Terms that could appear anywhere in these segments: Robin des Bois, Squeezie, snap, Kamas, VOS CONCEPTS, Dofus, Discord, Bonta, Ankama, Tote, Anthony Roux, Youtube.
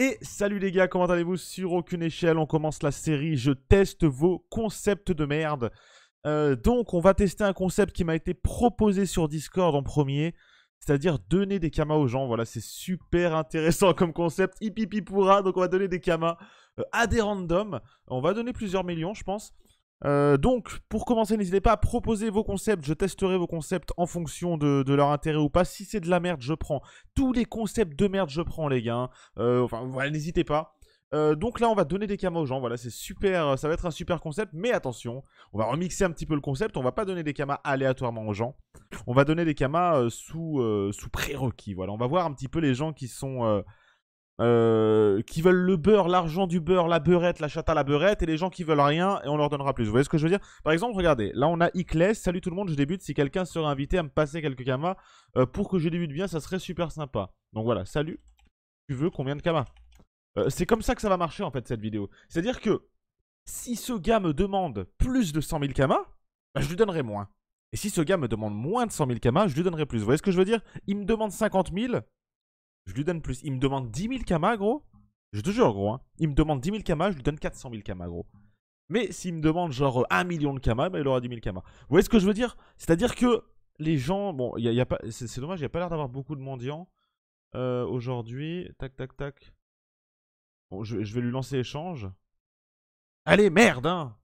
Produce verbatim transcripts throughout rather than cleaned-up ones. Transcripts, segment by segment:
Et salut les gars, comment allez-vous? Sur aucune échelle, on commence la série, je teste vos concepts de merde. Euh, donc on va tester un concept qui m'a été proposé sur Discord en premier, c'est-à-dire donner des kamas aux gens. Voilà, c'est super intéressant comme concept, hip hip hip hurrah. Donc on va donner des kamas euh, à des randoms, on va donner plusieurs millions je pense. Euh, donc pour commencer, n'hésitez pas à proposer vos concepts, je testerai vos concepts en fonction de, de leur intérêt ou pas. Si c'est de la merde, je prends. Tous les concepts de merde, je prends les gars. Euh, enfin voilà, n'hésitez pas. Euh, donc là on va donner des kamas aux gens, voilà c'est super, ça va être un super concept. Mais attention, on va remixer un petit peu le concept, on va pas donner des kamas aléatoirement aux gens. On va donner des kamas euh, sous, euh, sous prérequis, voilà. On va voir un petit peu les gens qui sont... Euh, Euh, qui veulent le beurre, l'argent du beurre, la beurette, la chata, la beurette, et les gens qui veulent rien, et on leur donnera plus. Vous voyez ce que je veux dire? Par exemple, regardez, là on a Icles, salut tout le monde, je débute, si quelqu'un serait invité à me passer quelques kamas euh, pour que je débute bien, ça serait super sympa. Donc voilà, salut, tu veux combien de kamas? euh, C'est comme ça que ça va marcher en fait cette vidéo. C'est-à-dire que si ce gars me demande plus de cent mille kamas, bah, je lui donnerai moins. Et si ce gars me demande moins de cent mille kamas, je lui donnerai plus. Vous voyez ce que je veux dire? Il me demande cinquante mille. Je lui donne plus. Il me demande dix mille kamas, gros. Je te jure, gros. Hein. Il me demande dix mille kamas, je lui donne quatre cent mille kamas, gros. Mais s'il me demande genre un million de kamas, bah, il aura dix mille kamas. Vous voyez ce que je veux dire? C'est-à-dire que les gens... Bon, y a, y a pas... c'est dommage, il n'y a pas l'air d'avoir beaucoup de mendiants euh, aujourd'hui. Tac, tac, tac. Bon, je, je vais lui lancer échange. Allez, merde, hein.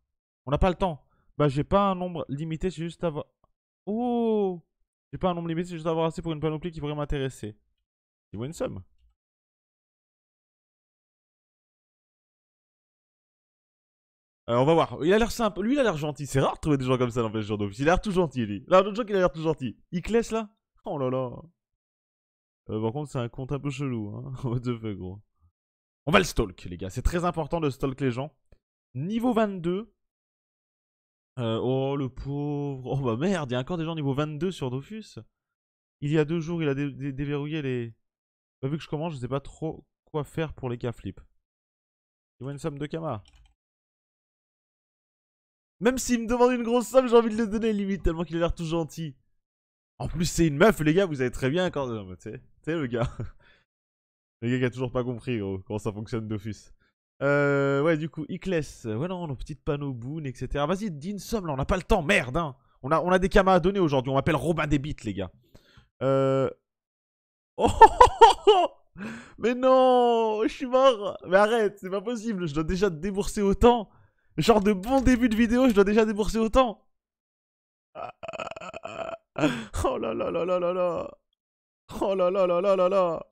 On n'a pas le temps. Bah, j'ai pas un nombre limité, c'est juste avoir... Oh, j'ai pas un nombre limité, c'est juste avoir assez pour une panoplie qui pourrait m'intéresser. Une somme. Euh, on va voir. Il a l'air simple. Lui, il a l'air gentil. C'est rare de trouver des gens comme ça dans le genre d'office. Il a l'air tout gentil, lui. Là, l'autre jour, il a l'air tout gentil. Icles, là. Oh là là. Euh, par contre, c'est un compte un peu chelou. Hein. What the fuck, gros. On va le stalk, les gars. C'est très important de stalk les gens. Niveau vingt-deux. Euh, oh, le pauvre. Oh, bah merde. Il y a encore des gens niveau vingt-deux sur Dofus. Il y a deux jours, il a dé dé déverrouillé les... Vu que je commence, je sais pas trop quoi faire pour les cas flip. Il voit une somme de kamas. Même s'il me demande une grosse somme, j'ai envie de le donner limite, tellement qu'il a l'air tout gentil. En plus, c'est une meuf, les gars, vous savez très bien quand. Tu sais, le gars. Le gars qui a toujours pas compris, gros, comment ça fonctionne Dofus. Euh, ouais, du coup, Icles. Ouais, non, nos petites panneaux boon, et cetera. Vas-y, dis une somme là, on n'a pas le temps, merde, hein. On a, on a des kamas à donner aujourd'hui, on m'appelle Robin des Bois, les gars. Euh. Oh, mais non, je suis mort. Mais arrête, c'est pas possible, je dois déjà débourser autant. Genre de bon début de vidéo, je dois déjà débourser autant. Oh là là là là là là. Oh là là là là là là.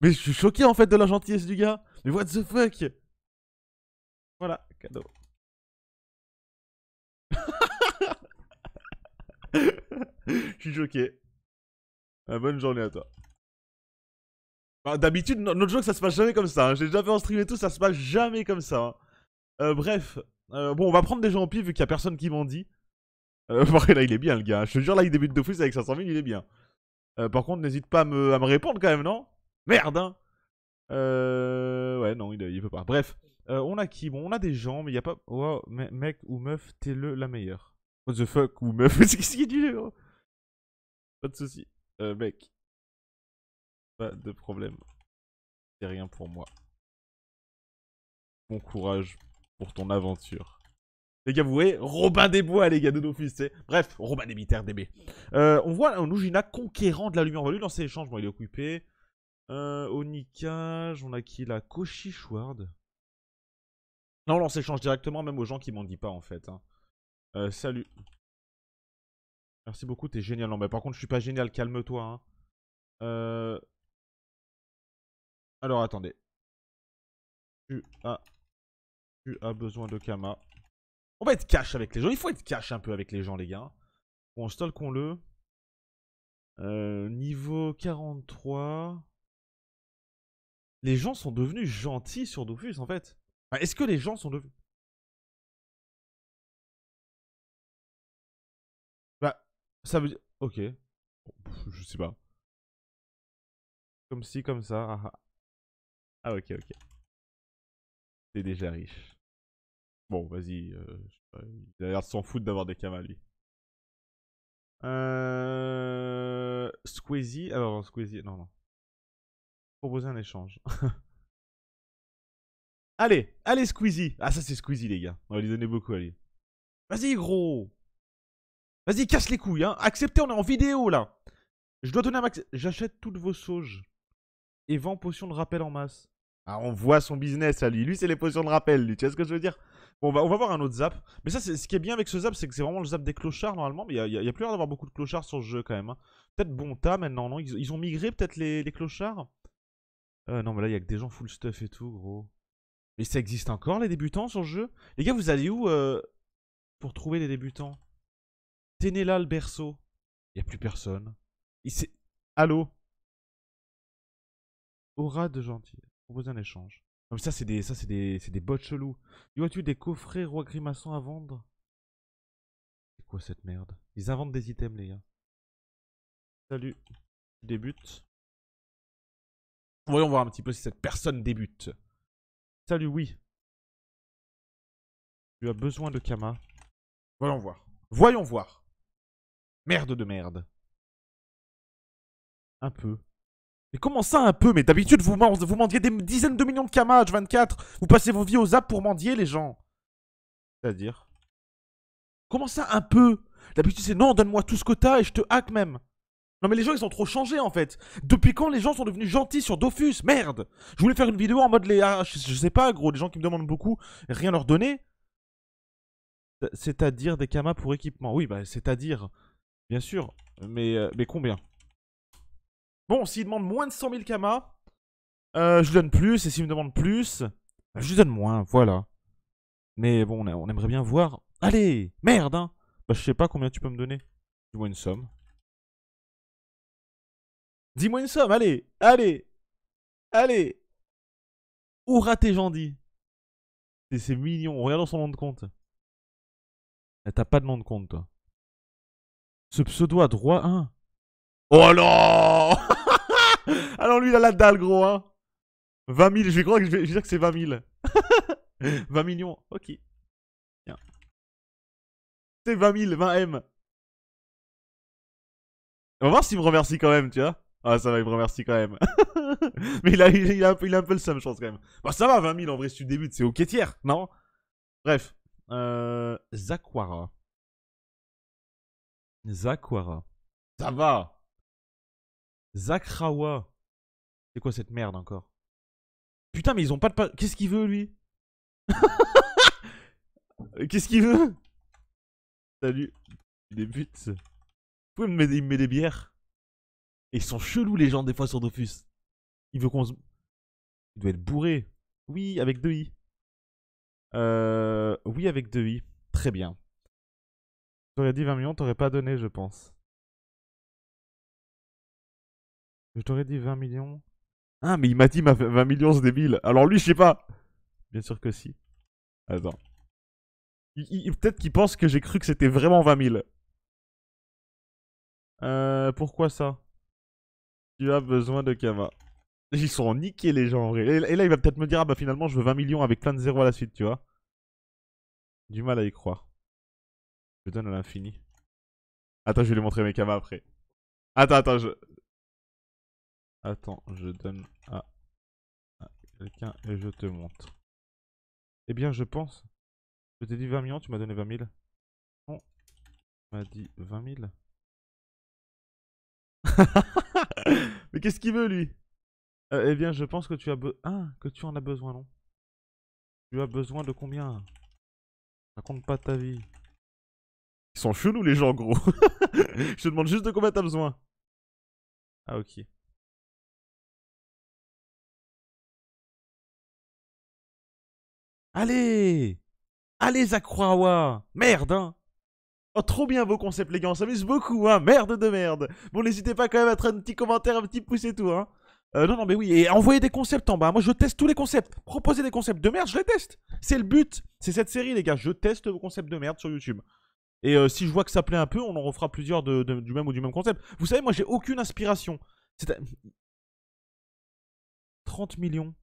Mais je suis choqué en fait de la gentillesse du gars. Mais what the fuck. Voilà, cadeau. Je suis choqué. Ah, bonne journée à toi. D'habitude, notre jeu, ça se passe jamais comme ça. Hein. J'ai déjà fait en stream et tout, ça se passe jamais comme ça. Hein. Euh, bref, euh, bon, on va prendre des gens au pif vu qu'il n'y a personne qui m'en dit. Euh, bon, là, il est bien, le gars. Je te jure, là, il débute de fou avec cinq cent mille, il est bien. Euh, par contre, n'hésite pas à me, à me répondre quand même, non? Merde, hein. Euh... Ouais, non, il, il peut pas. Bref, euh, on a qui? Bon, on a des gens, mais il n'y a pas... Wow, me mec ou meuf, t'es le la meilleure. What the fuck, ou meuf, c'est ce qui dit, gros. Pas de soucis. Euh, mec. Pas de problème. C'est rien pour moi. Bon courage pour ton aventure. Les gars, vous voyez, Robin des Bois, les gars de Dofus, c'est. Bref, Robin des Militaires, D B. Euh, on voit un Ujina conquérant de la lumière. On va lui lancer l'échange. Bon, il est occupé. Euh, Onikage, on a qui là? Koshi-Shward. Là, on lance l'échange directement, même aux gens qui m'en disent pas en fait. Hein. Euh, salut. Merci beaucoup, t'es génial. Non, mais par contre, je suis pas génial, calme-toi. Hein. Euh. Alors attendez. Tu as, tu as besoin de kamas. On va être cash avec les gens. Il faut être cash un peu avec les gens, les gars. Bon, stalk on le. Euh, niveau quarante-trois. Les gens sont devenus gentils sur Dofus en fait. Enfin, est-ce que les gens sont devenus... Bah, ça veut dire... Ok. Je sais pas. Comme ci, comme ça. Ah, ah. Ah ok ok. T'es déjà riche. Bon vas-y, euh, il a l'air de s'en foutre d'avoir des kamas lui. Euh... Squeezie, alors Squeezie, non non. Proposer un échange. Allez, allez Squeezie. Ah ça c'est Squeezie les gars. On va lui donner beaucoup, allez. Vas-y gros. Vas-y casse les couilles hein. Acceptez, on est en vidéo là. Je dois donner un max. J'achète toutes vos sauges. Et vends potions de rappel en masse. Ah on voit son business à lui. Lui c'est les potions de rappel lui. Tu vois ce que je veux dire? Bon on va, on va voir un autre zap. Mais ça ce qui est bien avec ce zap c'est que c'est vraiment le zap des clochards normalement. Mais il n'y a, a, a plus l'air d'avoir beaucoup de clochards sur le jeu quand même hein. Peut-être Bonta maintenant non, ils, ils ont migré peut-être les, les clochards. Euh, non mais là il y a que des gens full stuff et tout gros. Mais ça existe encore les débutants sur le jeu? Les gars vous allez où euh, pour trouver les débutants? Tenez là le berceau. Il n'y a plus personne. Il s'est... Allô? Aura de gentil. Propose un échange. Non mais ça c'est des, ça, c'est des, c'est des bots chelous. Y aurait-tu des coffrets roi grimaçant à vendre? C'est quoi cette merde? Ils inventent des items les gars. Salut. Débute. Voyons voir un petit peu si cette personne débute. Salut, oui. Tu as besoin de Kamas. Voyons voir. Voyons voir. Merde de merde. Un peu. Mais comment ça un peu? Mais d'habitude, vous, vous mendiez des dizaines de millions de Kamas, H vingt-quatre. Vous passez vos vies aux apps pour mendier, les gens. C'est-à-dire? Comment ça un peu? D'habitude, c'est non, donne-moi tout ce que t'as et je te hack même. Non mais les gens ils sont trop changés en fait. Depuis quand les gens sont devenus gentils sur Dofus? Merde. Je voulais faire une vidéo en mode les... Ah, je, je sais pas gros, les gens qui me demandent beaucoup, rien leur donner. C'est-à-dire des Kamas pour équipement. Oui bah c'est-à-dire, bien sûr. Mais, euh, mais combien? Bon s'ils demandent moins de cent mille Kamas, euh, je lui donne plus. Et s'ils me demandent plus, bah, je lui donne moins, voilà. Mais bon on, a, on aimerait bien voir. Allez, merde hein. Bah je sais pas combien tu peux me donner. Tu vois une somme? Dis-moi une somme, allez, allez, allez. Oura tes jandis. C'est mignon, regarde dans son nom de compte. T'as pas de nom de compte, toi. Ce pseudo à droit un. Oh non. Alors lui, il a la dalle, gros, hein. vingt mille, je crois que je vais, je vais dire que c'est vingt mille. vingt millions, ok. Tiens. C'est vingt mille, vingt M. On va voir s'il me remercie quand même, tu vois. Ah ça va, il me remercie quand même. Mais il a, il, a, il, a, il a un peu le seum je pense quand même. Bah ça va, vingt mille en vrai si tu débutes, c'est ok tiers, non? Bref. Euh, Zaquara. Zaquara. Ça va. Zakrawa. C'est quoi cette merde encore? Putain mais ils ont pas de... Pa... Qu'est-ce qu'il veut lui? Qu'est-ce qu'il veut? Salut, tu débutes. Il me, met, il me met des bières. Et ils sont chelous les gens des fois sur Dofus. Il veut qu'on se... Il doit être bourré. Oui, avec deux i. Euh... Oui, avec deux i. Très bien. T'aurais dit vingt millions, t'aurais pas donné, je pense. Je t'aurais dit vingt millions. Ah, mais il m'a dit vingt millions, ce débile. Alors lui, je sais pas. Bien sûr que si. Attends. Peut-être qu'il pense que j'ai cru que c'était vraiment vingt mille. Euh, pourquoi ça? Tu as besoin de Kamas. Ils sont niqués les gens en vrai. Et là il va peut-être me dire ah bah finalement je veux vingt millions avec plein de zéros à la suite tu vois. Du mal à y croire. Je donne à l'infini. Attends je vais lui montrer mes Kamas après. Attends attends je... Attends je donne à, à quelqu'un et je te montre. Eh bien je pense. Je t'ai dit vingt millions, tu m'as donné vingt mille. Non. Tu m'as dit vingt mille. Mais qu'est-ce qu'il veut lui? euh, Eh bien je pense que tu as be ah, que tu en as besoin non? Tu as besoin de combien? Raconte pas ta vie. Ils sont chelous les gens gros. Je te demande juste de combien t'as besoin. Ah ok. Allez. Allez Zakrawa. Merde hein. Oh trop bien vos concepts les gars, on s'amuse beaucoup hein, merde de merde. Bon n'hésitez pas quand même à mettre un petit commentaire, un petit pouce et tout hein. euh, Non non mais oui, et envoyez des concepts en bas, moi je teste tous les concepts. Proposez des concepts de merde, je les teste. C'est le but, c'est cette série les gars, je teste vos concepts de merde sur YouTube. Et euh, si je vois que ça plaît un peu, on en refera plusieurs de, de, du même ou du même concept. Vous savez moi j'ai aucune inspiration. C'est... trente millions.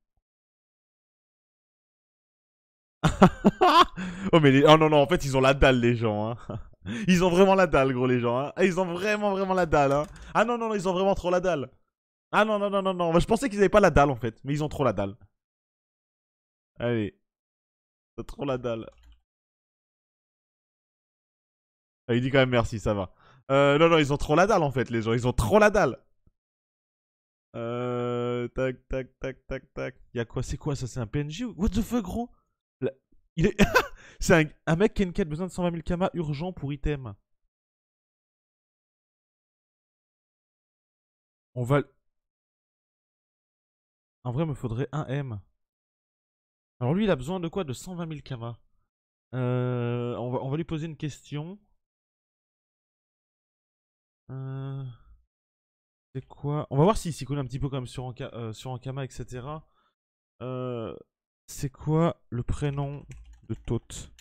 Oh mais les... oh non non en fait ils ont la dalle les gens hein. Ils ont vraiment la dalle gros les gens hein. Ils ont vraiment vraiment la dalle hein. Ah non non non ils ont vraiment trop la dalle. Ah non non non non non je pensais qu'ils avaient pas la dalle en fait. Mais ils ont trop la dalle. Allez. T'as trop la dalle. Ah, il dit quand même merci, ça va. Euh, non, non, ils ont trop la dalle en fait, les gens. Ils ont trop la dalle. Euh, tac, tac, tac, tac, tac. Y'a quoi? C'est quoi ça? C'est un P N J? What the fuck, gros? Là, il est... C'est un... un mec qui a une quête besoin de cent vingt mille kamas urgent pour item. On va... En vrai, il me faudrait un M. Alors lui, il a besoin de quoi? De cent vingt mille kamas. Euh, on, va, on va lui poser une question. Euh... C'est quoi? On va voir s'il s'y connaît un petit peu quand même sur Ankama, euh, sur Ankama, et cetera. Euh... C'est quoi le prénom de Tote?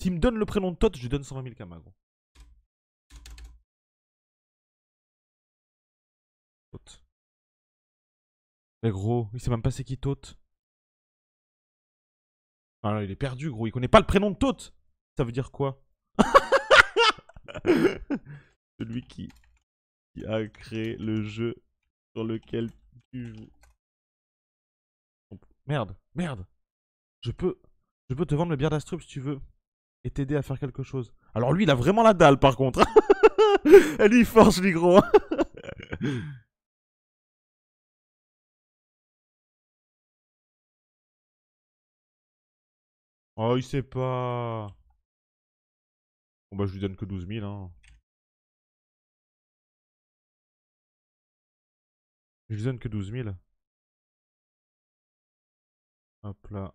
S'il me donne le prénom de Tote, je lui donne cent vingt mille kamas, gros. Tote. Mais gros, il sait même pas c'est qui Tote. Ah là, il est perdu, gros. Il connaît pas le prénom de Tote. Ça veut dire quoi? Celui qui... qui a créé le jeu sur lequel tu joues. Merde, merde. Je peux, je peux te vendre le bière d'Astrup si tu veux. Et t'aider à faire quelque chose. Alors lui, il a vraiment la dalle par contre. Elle lui force, lui gros. Oh, il sait pas. Bon bah je lui donne que douze mille hein. Je lui donne que douze mille. Hop là.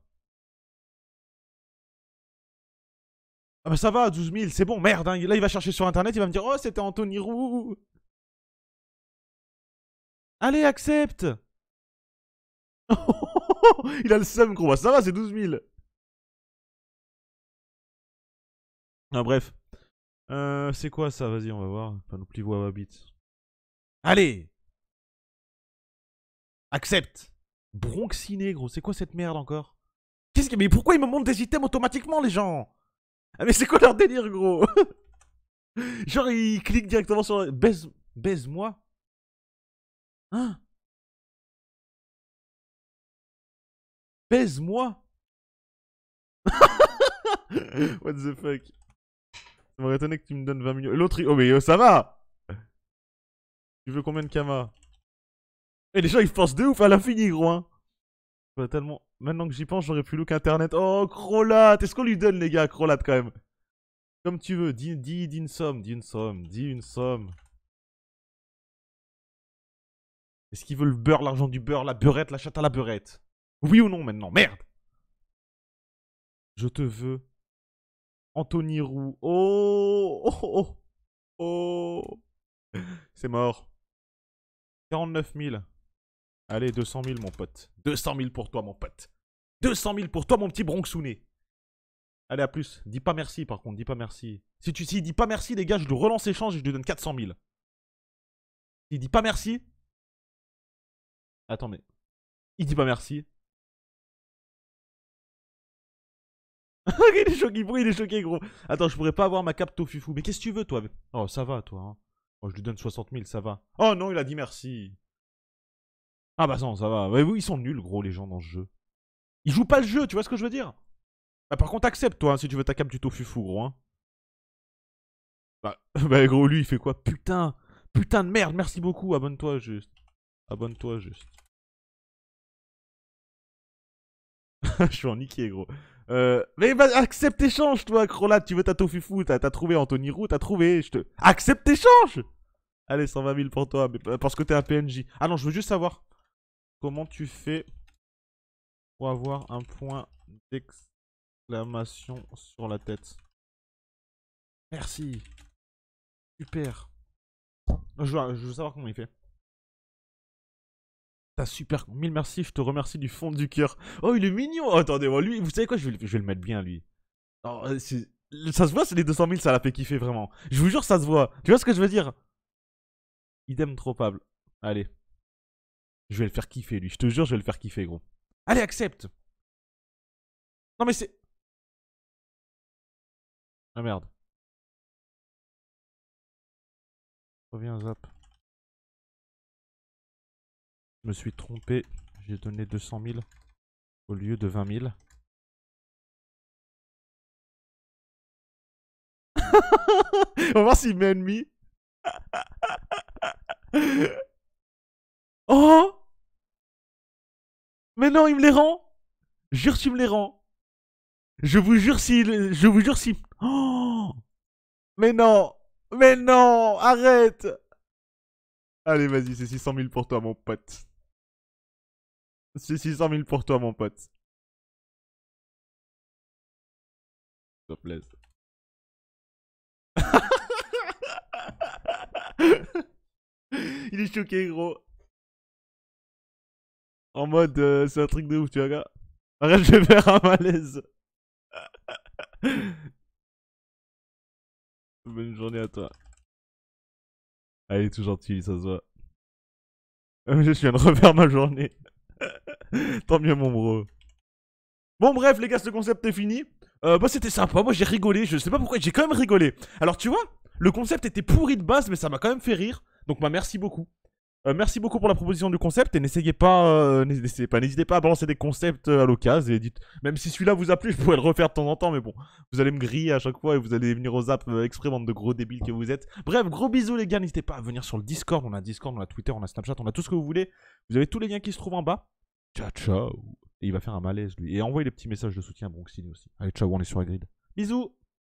Ah bah ça va, douze mille, c'est bon, merde. Hein. Là, il va chercher sur internet, il va me dire « Oh, c'était Anthony Roux !» Allez, accepte. Il a le seum, gros. Ça va, c'est douze mille. Ah bref. Euh, c'est quoi ça? Vas-y, on va voir. Enfin, nos plis voix habitent. Allez. Accepte. Bronxiné, gros, c'est quoi cette merde encore? Qu'est-ce que... Mais pourquoi ils me montrent des items automatiquement, les gens? Ah mais c'est quoi leur délire, gros? Genre, ils cliquent directement sur... La... Baise... Baise-moi. Hein? Baise-moi. What the fuck? Ça m'aurait étonné que tu me donnes vingt millions. L'autre, oh mais euh, ça va! Tu veux combien de kamas? Et les gens ils forcent de ouf à l'infini, gros hein. Bah, tellement... Maintenant que j'y pense, j'aurais plus look internet. Oh, Crolat! Est-ce qu'on lui donne, les gars, Crolat, quand même? Comme tu veux, dis, dis, dis une somme, dis une somme, dis une somme. Est-ce qu'il veut le beurre, l'argent du beurre, la beurrette, la chatte à la beurrette? Oui ou non, maintenant? Merde! Je te veux. Anthony Roux. Oh! Oh! Oh! Oh. C'est mort. quarante-neuf mille. Allez, deux cent mille, mon pote. deux cent mille pour toi, mon pote. deux cent mille pour toi, mon petit bronxouné. Allez, à plus. Dis pas merci, par contre. Dis pas merci. Si tu si dis pas merci, les gars, je lui relance l'échange et je lui donne quatre cent mille. Il dit pas merci. Attends, mais... Il dit pas merci. Il est choqué, il est choqué, gros. Attends, je pourrais pas avoir ma capto fufou. Mais qu'est-ce que tu veux, toi? Oh, ça va, toi. Hein. Oh, je lui donne soixante mille, ça va. Oh non, il a dit merci. Ah bah non, ça va. Ouais, ils sont nuls, gros, les gens dans ce jeu. Ils jouent pas le jeu, tu vois ce que je veux dire? Bah par contre, accepte, toi, hein, si tu veux ta cape du tofufu, gros. Hein. Bah, bah gros, lui, il fait quoi? Putain, putain de merde, merci beaucoup, abonne-toi juste. Abonne-toi juste. Je suis en niqué, gros. Euh, mais bah, accepte échange, toi, Crolat, tu veux ta tofufu, t'as trouvé Anthony Roux, t'as trouvé, je te... Accepte échange. Allez, cent vingt mille pour toi, mais parce que t'es un P N J. Ah non, je veux juste savoir comment tu fais pour avoir un point d'exclamation sur la tête. Merci. Super. Je veux, je veux savoir comment il fait. T'as super... Mille merci, je te remercie du fond du cœur. Oh, il est mignon. Oh, attendez, oh, lui, vous savez quoi, je vais, je vais le mettre bien, lui. Oh, ça se voit, c'est les deux cent mille, ça l'a fait kiffer, vraiment. Je vous jure, ça se voit. Tu vois ce que je veux dire? Idem tropable. Allez. Je vais le faire kiffer, lui. Je te jure, je vais le faire kiffer, gros. Allez, accepte. Non, mais c'est... Ah, merde. Reviens, zap. Je me suis trompé. J'ai donné deux cent mille. au lieu de vingt mille. On va voir s'il met ennemi. Oh! Mais non, il me les rend! Jure, tu me les rends! Je vous jure si... Je vous jure si... Oh! Mais non! Mais non! Arrête! Allez, vas-y, c'est six cent mille pour toi, mon pote. C'est six cent mille pour toi, mon pote. S'il te plaît. Il est choqué, gros. En mode, euh, c'est un truc de ouf, tu vois, gars. Arrête, je vais faire un malaise. Bonne journée à toi. Ah, il est tout gentil, ça se voit. Je viens de refaire ma journée. Tant mieux, mon bro. Bon, bref, les gars, ce concept est fini. Euh, bah, c'était sympa. Moi, j'ai rigolé. Je sais pas pourquoi, j'ai quand même rigolé. Alors, tu vois, le concept était pourri de base, mais ça m'a quand même fait rire. Donc, bah, merci beaucoup. Euh, merci beaucoup pour la proposition du concept et n'essayez pas, euh, n'essayez pas, n'hésitez pas à balancer des concepts à l'occasion et dites, même si celui-là vous a plu, je pourrais le refaire de temps en temps, mais bon, vous allez me griller à chaque fois et vous allez venir aux apps exprès, bande de gros débiles que vous êtes. Bref, gros bisous les gars, n'hésitez pas à venir sur le Discord, on a Discord, on a Twitter, on a Snapchat, on a tout ce que vous voulez. Vous avez tous les liens qui se trouvent en bas. Ciao, ciao. Et il va faire un malaise lui. Et envoyez les petits messages de soutien à Bronxine aussi. Allez, ciao, on est sur la grid. Bisous.